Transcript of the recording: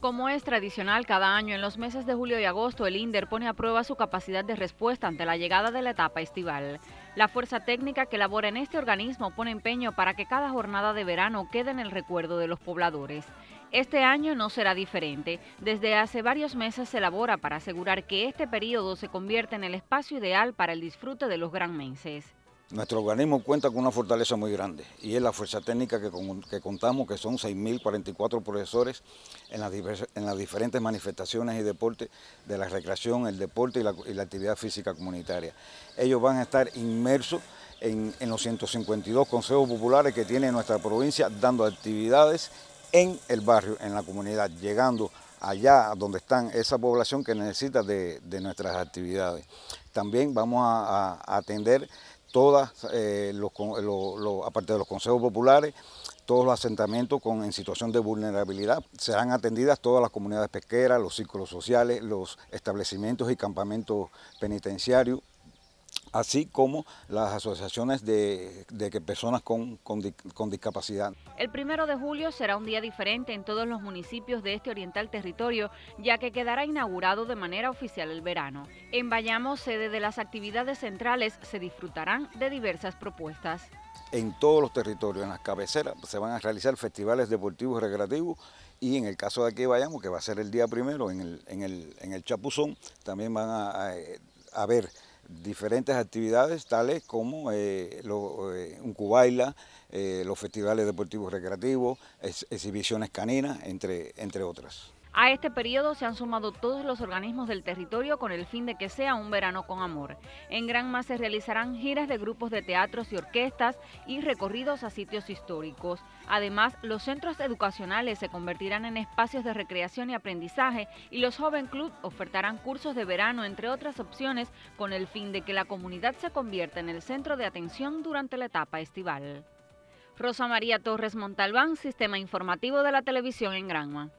Como es tradicional cada año, en los meses de julio y agosto el INDER pone a prueba su capacidad de respuesta ante la llegada de la etapa estival. La fuerza técnica que labora en este organismo pone empeño para que cada jornada de verano quede en el recuerdo de los pobladores. Este año no será diferente. Desde hace varios meses se elabora para asegurar que este periodo se convierta en el espacio ideal para el disfrute de los granmenses. Nuestro organismo cuenta con una fortaleza muy grande y es la fuerza técnica que contamos, que son 6.044 profesores en las diferentes manifestaciones y deportes de la recreación, el deporte y la actividad física comunitaria. Ellos van a estar inmersos en los 152 consejos populares que tiene nuestra provincia, dando actividades en el barrio, en la comunidad, llegando allá donde están esa población que necesita de nuestras actividades. También vamos a atender todas, aparte de los consejos populares, todos los asentamientos en situación de vulnerabilidad. Serán atendidas todas las comunidades pesqueras, los círculos sociales, los establecimientos y campamentos penitenciarios, así como las asociaciones de personas con discapacidad. El 1 de julio será un día diferente en todos los municipios de este oriental territorio, ya que quedará inaugurado de manera oficial el verano. En Bayamo, sede de las actividades centrales, se disfrutarán de diversas propuestas. En todos los territorios, en las cabeceras, se van a realizar festivales deportivos y recreativos, y en el caso de aquí Bayamo, que va a ser el día primero, en el Chapuzón, también van a ver diferentes actividades tales como un cubaila, los festivales deportivos recreativos, exhibiciones caninas, entre otras. A este periodo se han sumado todos los organismos del territorio con el fin de que sea un verano con amor. En Granma se realizarán giras de grupos de teatros y orquestas y recorridos a sitios históricos. Además, los centros educacionales se convertirán en espacios de recreación y aprendizaje, y los Joven Club ofertarán cursos de verano, entre otras opciones, con el fin de que la comunidad se convierta en el centro de atención durante la etapa estival. Rosa María Torres Montalbán, Sistema Informativo de la Televisión en Granma.